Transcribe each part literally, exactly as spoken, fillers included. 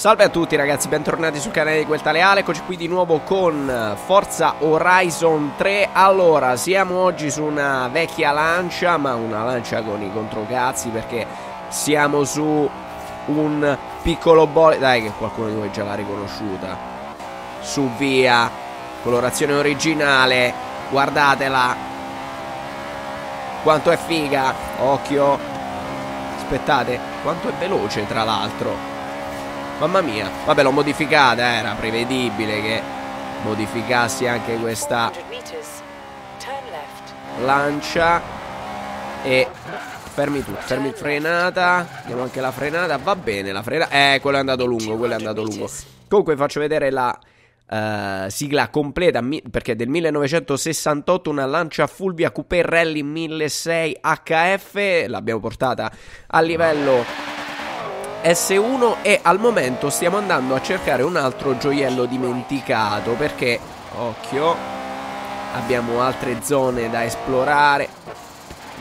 Salve a tutti ragazzi, bentornati sul canale di QuelTaleAle. Eccoci qui di nuovo con Forza Horizon tre. Allora, siamo oggi su una vecchia Lancia, ma una Lancia con i controcazzi, perché siamo su un piccolo bolide. Dai che qualcuno di voi già l'ha riconosciuta. Su via, colorazione originale, guardatela quanto è figa, occhio. Aspettate, quanto è veloce tra l'altro. Mamma mia. Vabbè, l'ho modificata, eh. Era prevedibile che modificassi anche questa Lancia. E fermi tu, fermi, frenata. Andiamo anche la frenata, va bene la frenata. Eh, quello è andato lungo, quello è andato lungo. Comunque faccio vedere la Uh, sigla completa, perché è del millenovecentosessantotto, una Lancia Fulvia Coupé Rally mille sei H F. L'abbiamo portata a livello S uno e al momento stiamo andando a cercare un altro gioiello dimenticato, perché, occhio, abbiamo altre zone da esplorare.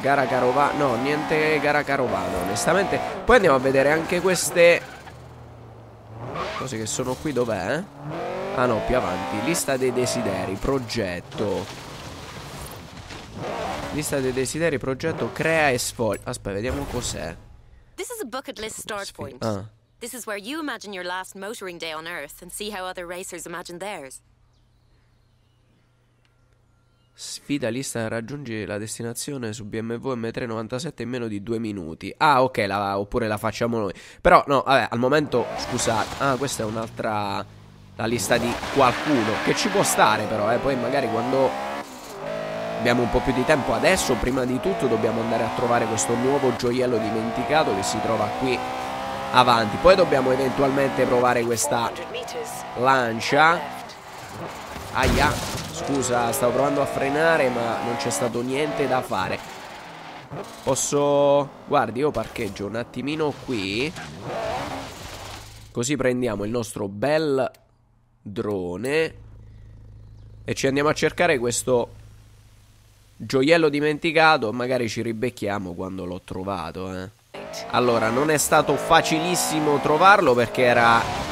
Gara Carovana, no, niente Gara Carovana onestamente. Poi andiamo a vedere anche queste cose che sono qui, dov'è? Eh? Ah no, più avanti. Lista dei desideri, progetto. Lista dei desideri, progetto, crea e sfoglia. Aspetta, vediamo cos'è. This is a bucket list start point. Ah. This is where you imagine your last motoring day on Earth and see how other racers imagine theirs. Sfida lista, raggiungi la destinazione su B M W M trecentonovantasette in meno di due minuti. Ah, ok, la, oppure la facciamo noi. Però no, vabbè, al momento, scusate. Ah, questa è un'altra, la lista di qualcuno, che ci può stare però, eh. Poi magari quando abbiamo un po' più di tempo. Adesso prima di tutto dobbiamo andare a trovare questo nuovo gioiello dimenticato che si trova qui avanti. Poi dobbiamo eventualmente provare questa Lancia. Aia, scusa, stavo provando a frenare ma non c'è stato niente da fare. Posso... guardi, io parcheggio un attimino qui, così prendiamo il nostro bel drone e ci andiamo a cercare questo gioiello dimenticato. Magari ci ribecchiamo quando l'ho trovato, eh. Allora, non è stato facilissimo trovarlo perché era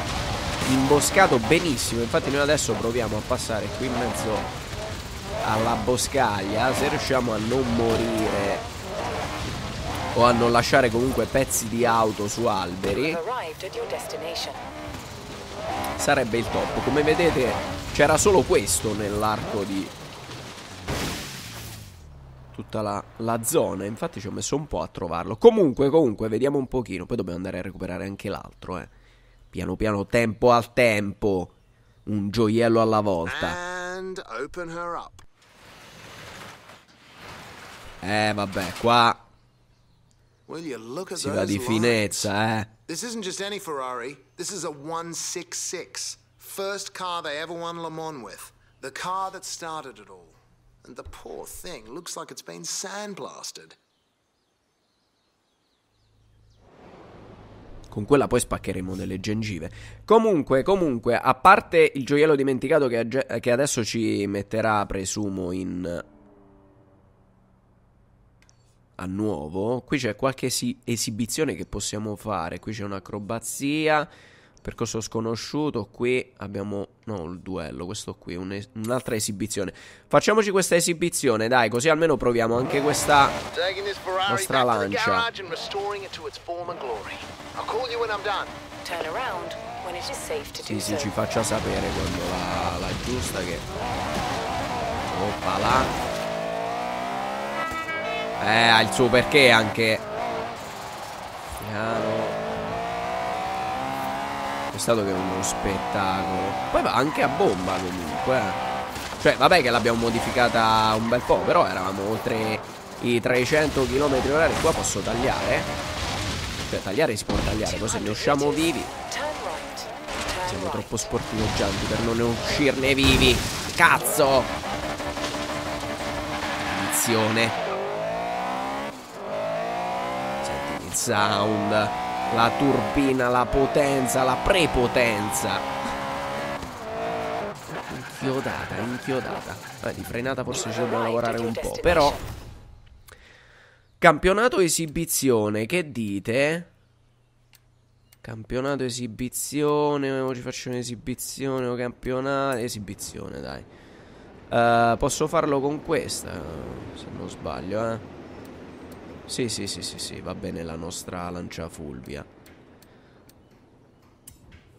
imboscato benissimo. Infatti noi adesso proviamo a passare qui in mezzo alla boscaglia, se riusciamo a non morire o a non lasciare comunque pezzi di auto su alberi, sarebbe il top. Come vedete c'era solo questo nell'arco di tutta la, la zona. Infatti ci ho messo un po' a trovarlo. Comunque, comunque, vediamo un pochino. Poi dobbiamo andare a recuperare anche l'altro, eh. Piano piano, tempo al tempo, un gioiello alla volta. And open her up. Eh vabbè, qua si va di finezza, eh. This isn't just any Ferrari. This is a one sixty-six. First car they ever won Le Mans with. The car that started it all. And the poor thing looks like it's been sandblasted. Con quella poi spaccheremo delle gengive. Comunque, comunque, a parte il gioiello dimenticato che, che adesso ci metterà, presumo, in... a nuovo. Qui c'è qualche esibizione che possiamo fare. Qui c'è un'acrobazia, percorso sconosciuto. Qui abbiamo, no, il duello. Questo qui, un'altra esibizione. Facciamoci questa esibizione, dai, così almeno proviamo anche questa nostra Lancia. Sì, sì, ci faccia sapere quando la, la giusta che... oppala. Eh, ha il suo perché anche. Piano. È stato che uno spettacolo. Poi va anche a bomba comunque. Cioè, vabbè che l'abbiamo modificata un bel po', però eravamo oltre i trecento chilometri orari. Qua posso tagliare. Cioè, tagliare si può tagliare, poi se ne usciamo vivi. Siamo troppo sportiveggianti per non uscirne vivi. Cazzo! Azione. Sound, la turbina, la potenza, la prepotenza. Inchiodata, inchiodata. Vabbè, di frenata forse ci dobbiamo lavorare un po', però. Campionato esibizione, che dite? Campionato esibizione, o ci faccio un'esibizione o campionato, esibizione dai. Uh, posso farlo con questa, se non sbaglio, eh. Sì, sì, sì, sì, sì, va bene la nostra Lancia Fulvia.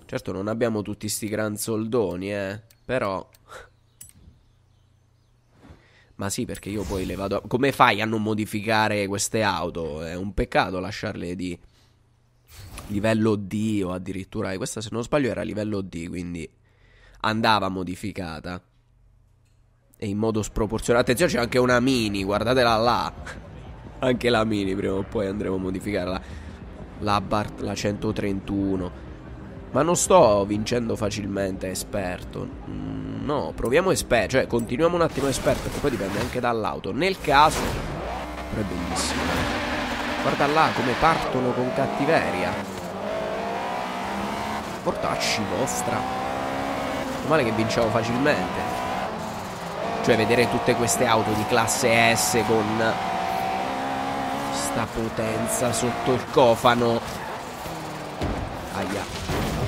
Certo non abbiamo tutti sti gran soldoni, eh, però... Ma sì, perché io poi le vado a... Come fai a non modificare queste auto? È un peccato lasciarle di livello D o addirittura... Questa se non sbaglio era livello D, quindi andava modificata. E in modo sproporzionato. Attenzione, c'è anche una Mini, guardatela là. Anche la Mini prima o poi andremo a modificarla. La Bart, la centotrentuno. Ma non sto vincendo facilmente esperto. No, proviamo esperto. Cioè, continuiamo un attimo esperto, perché poi dipende anche dall'auto. Nel caso... Però è bellissimo. Guarda là come partono con cattiveria. Portacci vostra. Non male che vinciamo facilmente. Cioè, vedere tutte queste auto di classe S con sta potenza sotto il cofano. Aia.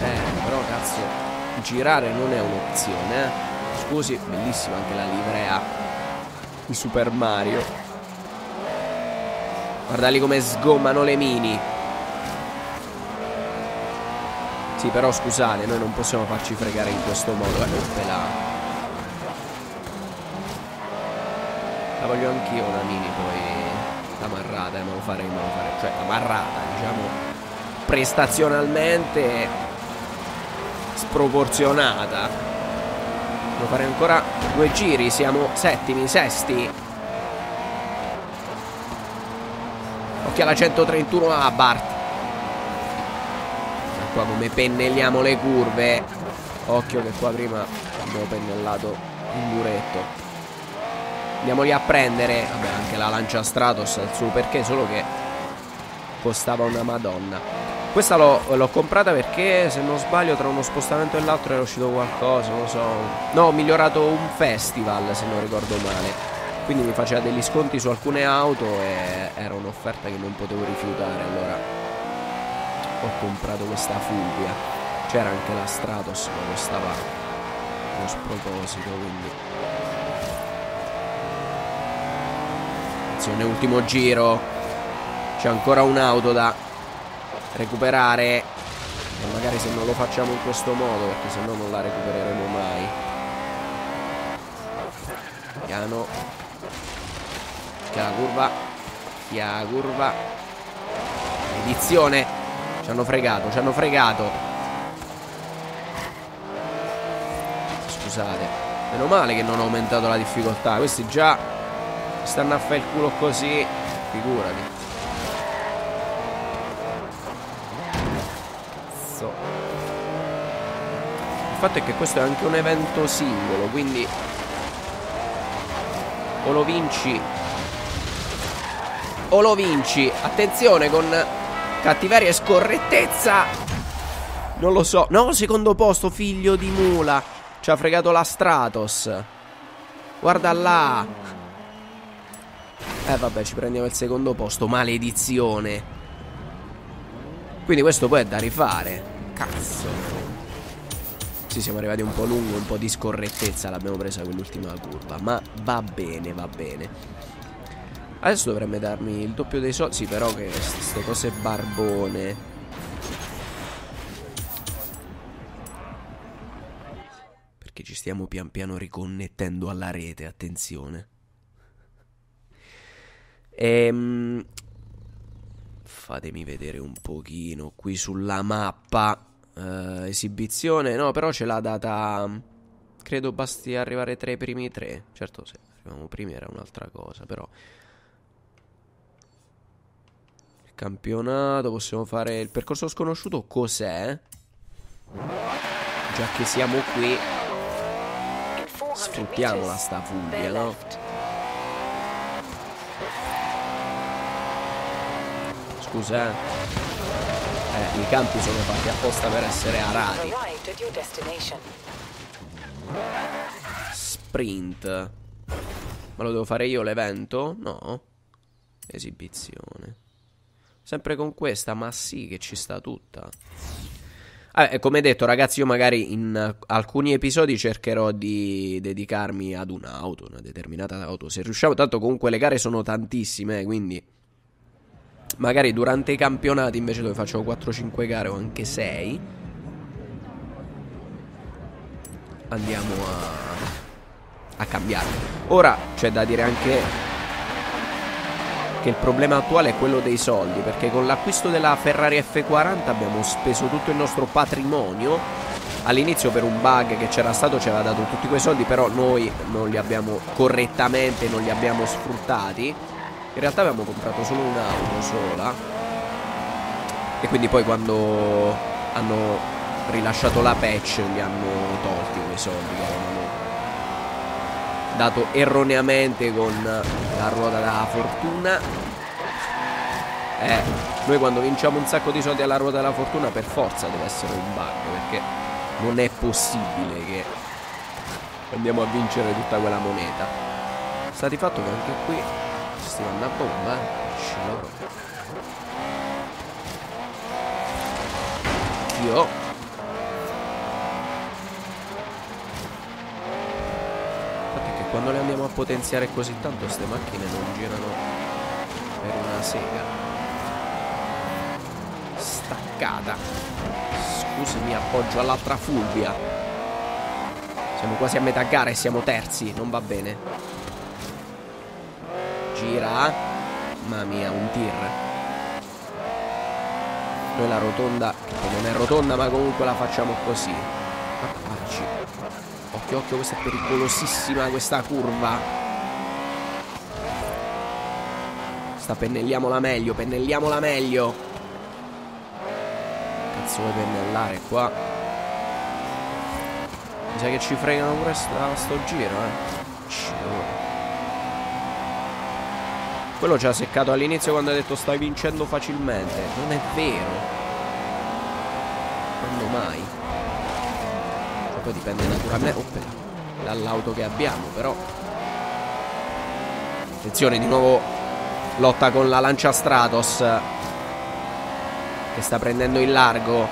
Eh, però cazzo, girare non è un'opzione, eh. Scusi, bellissima anche la livrea di Super Mario. Guardali come sgommano le Mini. Sì, però scusate, noi non possiamo farci fregare in questo modo, eh. La... La voglio anch'io una Mini poi amarrata, eh, ma lo farei, ma lo farei. Cioè amarrata, diciamo, prestazionalmente sproporzionata. Devo fare ancora due giri, siamo settimi, sesti. Occhio alla centotrentuno a Bart. E qua come pennelliamo le curve. Occhio che qua prima abbiamo pennellato il muretto. Andiamoli a prendere. Vabbè, anche la Lancia Stratos ha il suo perché, solo che costava una madonna. Questa l'ho comprata perché, se non sbaglio, tra uno spostamento e l'altro era uscito qualcosa, non lo so. No, ho migliorato un festival, se non ricordo male. Quindi mi faceva degli sconti su alcune auto e era un'offerta che non potevo rifiutare. Allora ho comprato questa Fulvia. C'era anche la Stratos, ma costava uno sproposito, quindi... Ultimo giro. C'è ancora un'auto da recuperare. E magari se non lo facciamo in questo modo, perché se no non la recupereremo mai. Piano. C'è la curva. C'è la curva. Edizione. Ci hanno fregato, ci hanno fregato. Scusate. Meno male che non ho aumentato la difficoltà. Questi già... Stanno a fare il culo così. Figurati. Cazzo. Il fatto è che questo è anche un evento singolo, quindi o lo vinci o lo vinci. Attenzione con cattiveria e scorrettezza. Non lo so. No, secondo posto, figlio di mula. Ci ha fregato la Stratos. Guarda là. Eh vabbè, ci prendiamo il secondo posto. Maledizione. Quindi questo poi è da rifare. Cazzo. Sì, siamo arrivati un po' lungo. Un po' di scorrettezza l'abbiamo presa quell'ultima curva. Ma va bene, va bene. Adesso dovrebbe darmi il doppio dei soldi. Sì, però che queste cose barbone. Perché ci stiamo pian piano riconnettendo alla rete. Attenzione. Ehm, fatemi vedere un pochino qui sulla mappa. eh, Esibizione. No, però ce l'ha data. Credo basti arrivare tra i primi tre. Certo, se arriviamo primi era un'altra cosa, però il campionato possiamo fare. Il percorso sconosciuto cos'è? Già che siamo qui, sfruttiamola sta Fulvia, no? Scusa, eh. eh, i campi sono fatti apposta per essere arati. Sprint. Ma lo devo fare io l'evento? No. Esibizione. Sempre con questa, ma sì che ci sta tutta. Vabbè, come detto ragazzi, io magari in alcuni episodi cercherò di dedicarmi ad un'auto, una determinata auto, se riusciamo. Tanto comunque le gare sono tantissime, quindi magari durante i campionati invece, dove faccio quattro cinque gare o anche sei, andiamo a, a cambiare. Ora c'è da dire anche che il problema attuale è quello dei soldi, perché con l'acquisto della Ferrari F quaranta abbiamo speso tutto il nostro patrimonio. All'inizio per un bug che c'era stato ci aveva dato tutti quei soldi, però noi non li abbiamo correttamente, non li abbiamo sfruttati. In realtà abbiamo comprato solo un'auto sola, e quindi poi quando hanno rilasciato la patch li hanno tolti quei soldi che avevano dato erroneamente con la ruota della fortuna. Eh, noi quando vinciamo un sacco di soldi alla ruota della fortuna, per forza deve essere un bug, perché non è possibile che andiamo a vincere tutta quella moneta. Sta di fatto che anche qui stiamo andando a bomba, eh. Io quando le andiamo a potenziare così tanto, queste macchine non girano per una sega. Staccata. Scusami, appoggio all'altra Fulvia. Siamo quasi a metà gara e siamo terzi, non va bene. Gira. Mamma mia, un tir. Noi la rotonda, che non è rotonda, ma comunque la facciamo così. Appacci. Occhio, occhio, questa è pericolosissima, questa curva. Sta, pennelliamola meglio, pennelliamola meglio. Cazzo vuoi pennellare qua? Mi sa che ci fregano pure sta, sto giro, eh. Ciao. Quello ci ha seccato all'inizio quando ha detto stai vincendo facilmente. Non è vero. Quando mai? Poi dipende naturalmente oh, dall'auto che abbiamo, però attenzione, di nuovo lotta con la Lancia Stratos che sta prendendo il largo.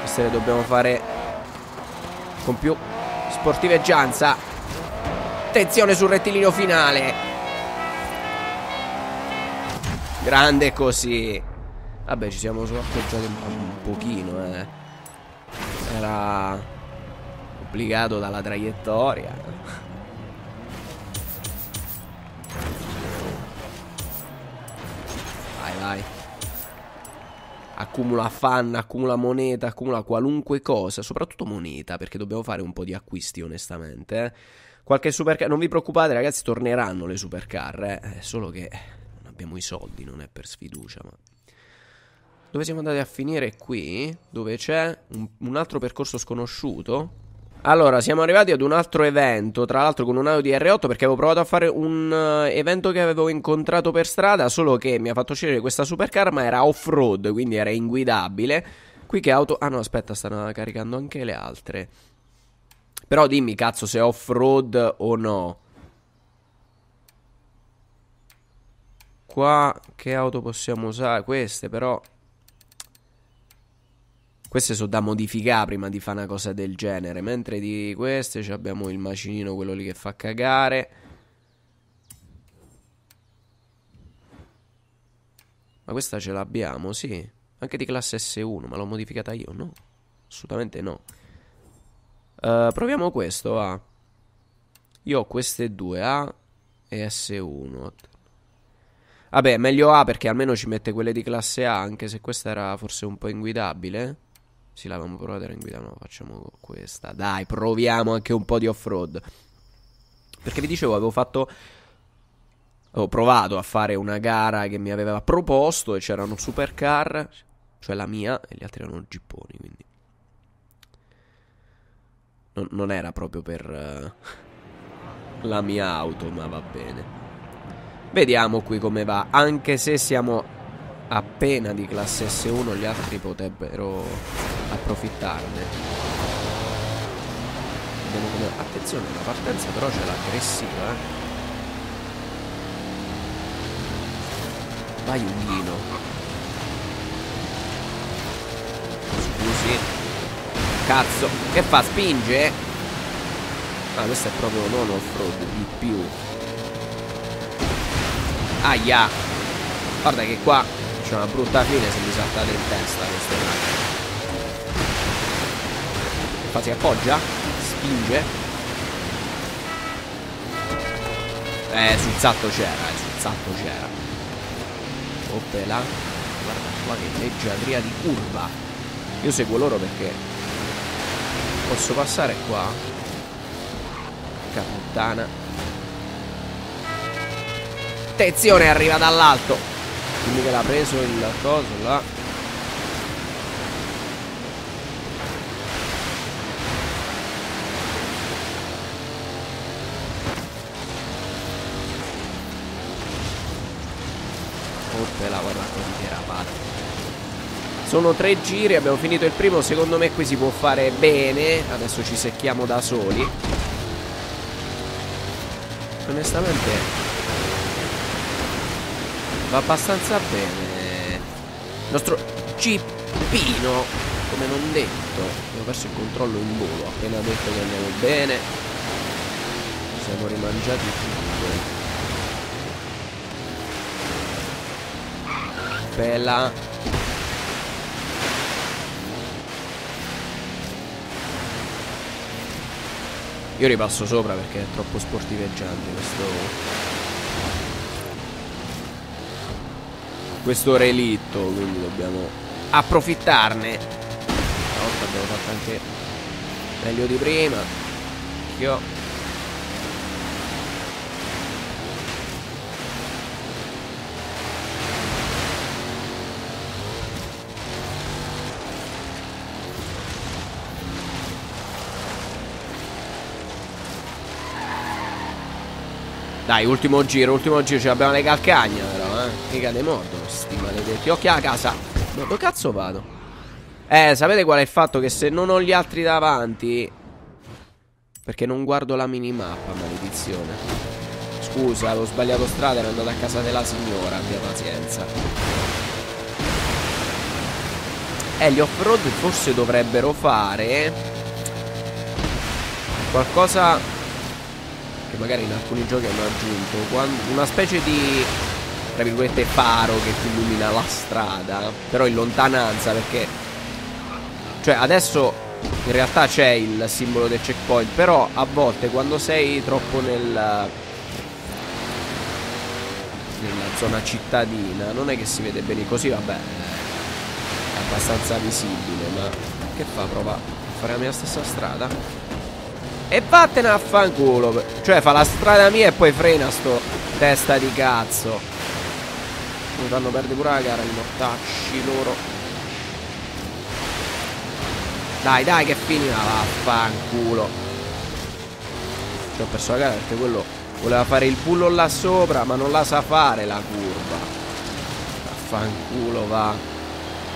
Queste le dobbiamo fare con più sportiveggianza. Attenzione sul rettilineo finale, grande così. Vabbè, ci siamo sovrappoggioati un pochino, eh. Era obbligato dalla traiettoria. Vai, vai. Accumula fan, accumula moneta, accumula qualunque cosa, soprattutto moneta, perché dobbiamo fare un po' di acquisti onestamente, eh. Qualche supercar. Non vi preoccupate ragazzi, torneranno le supercar, eh. È solo che non abbiamo i soldi, non è per sfiducia, ma dove siamo andati a finire? Qui, dove c'è un, un altro percorso sconosciuto. Allora, siamo arrivati ad un altro evento, tra l'altro con un Audi R otto, perché avevo provato a fare un uh, evento che avevo incontrato per strada, solo che mi ha fatto scegliere questa supercar, ma era off-road, quindi era inguidabile. Qui che auto... Ah no, aspetta, stanno caricando anche le altre. Però dimmi, cazzo, se è off-road o no. Qua che auto possiamo usare? Queste però... Queste sono da modificare prima di fare una cosa del genere. Mentre di queste abbiamo il macinino, quello lì che fa cagare. Ma questa ce l'abbiamo, sì. Anche di classe S uno, ma l'ho modificata io, no? Assolutamente no. Uh, proviamo questo, A. Io ho queste due, A e S uno. Vabbè, meglio A perché almeno ci mette quelle di classe A, anche se questa era forse un po' inguidabile. Sì, l'avevamo provata, era inguidabile, no, facciamo questa. Dai, proviamo anche un po' di off-road. Perché vi dicevo, avevo fatto... Ho provato a fare una gara che mi aveva proposto e c'erano supercar, cioè la mia, e gli altri erano gipponi, quindi... Non, non era proprio per uh, la mia auto, ma va bene. Vediamo qui come va, anche se siamo... appena di classe S uno, gli altri potrebbero approfittarne. Vediamo come... Attenzione, la partenza però ce l'ha aggressiva, eh. Vai Ughino. Scusi. Cazzo. Che fa? Spinge? Ah, questo è proprio non off-road di più. Aia. Guarda che qua c'è una brutta fine se mi saltate in testa questo. Infatti appoggia. Spinge. Eh, sul zatto c'era, eh, sul zatto c'era. Oppela. Guarda qua che leggiadria di curva. Io seguo loro perché posso passare qua. Caputtana. Attenzione, arriva dall'alto. Quindi che l'ha preso il coso là. La guarda che derapata. Sono tre giri, abbiamo finito il primo. Secondo me qui si può fare bene. Adesso ci secchiamo da soli. Onestamente va abbastanza bene. Il nostro cippino, come non detto, abbiamo perso il controllo in volo. Appena detto che andiamo bene, ci siamo rimangiati tutto. Bella. Io ripasso sopra perché è troppo sportiveggiante questo Questo relitto. Quindi dobbiamo approfittarne. Una volta abbiamo fatto anche meglio di prima. Io dai, ultimo giro, ultimo giro, ce l'abbiamo alle calcagna però, eh. Mica de morto, sti maledetti. Occhio alla casa. Ma dove cazzo vado? Eh, sapete qual è il fatto? Che se non ho gli altri davanti, perché non guardo la minimappa, maledizione. Scusa, l'ho sbagliato strada, ero andato a casa della signora, abbia pazienza. Eh, gli off-road forse dovrebbero fare qualcosa che magari in alcuni giochi hanno aggiunto quando, una specie di, tra virgolette, faro che ti illumina la strada, però in lontananza, perché cioè adesso in realtà c'è il simbolo del checkpoint, però a volte quando sei troppo nel nella zona cittadina non è che si vede bene così. Vabbè, è abbastanza visibile, ma che fa? Prova a fare la mia stessa strada e vattene a fanculo. Cioè fa la strada mia e poi frena sto testa di cazzo. Mi fanno perdere pure la gara i mortacci loro. Dai dai che finiva, vaffanculo. Ci ho perso la gara perché quello voleva fare il bullo là sopra, ma non la sa fare la curva. Vaffanculo va,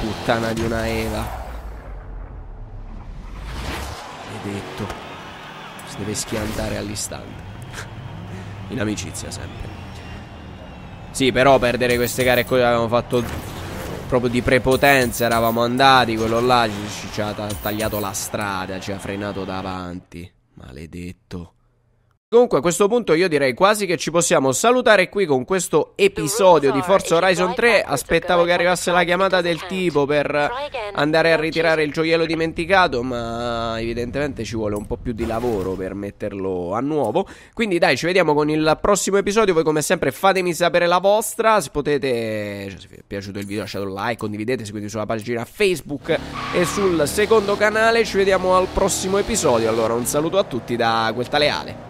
puttana di una Eva. Maledetto. Deve schiantare all'istante. In amicizia sempre. Sì, però perdere queste gare così l'avevamo fatto proprio di prepotenza. Eravamo andati, quello là ci, ci ha tagliato la strada, ci ha frenato davanti. Maledetto. Comunque a questo punto io direi quasi che ci possiamo salutare qui con questo episodio di Forza Horizon tre. Aspettavo che arrivasse la chiamata del tipo per andare a ritirare il gioiello dimenticato, ma evidentemente ci vuole un po' più di lavoro per metterlo a nuovo. Quindi dai, ci vediamo con il prossimo episodio. Voi come sempre fatemi sapere la vostra. Se potete, cioè, se vi è piaciuto il video lasciate un like, condividete, seguitemi sulla pagina Facebook e sul secondo canale. Ci vediamo al prossimo episodio. Allora un saluto a tutti da QuelTaleAle.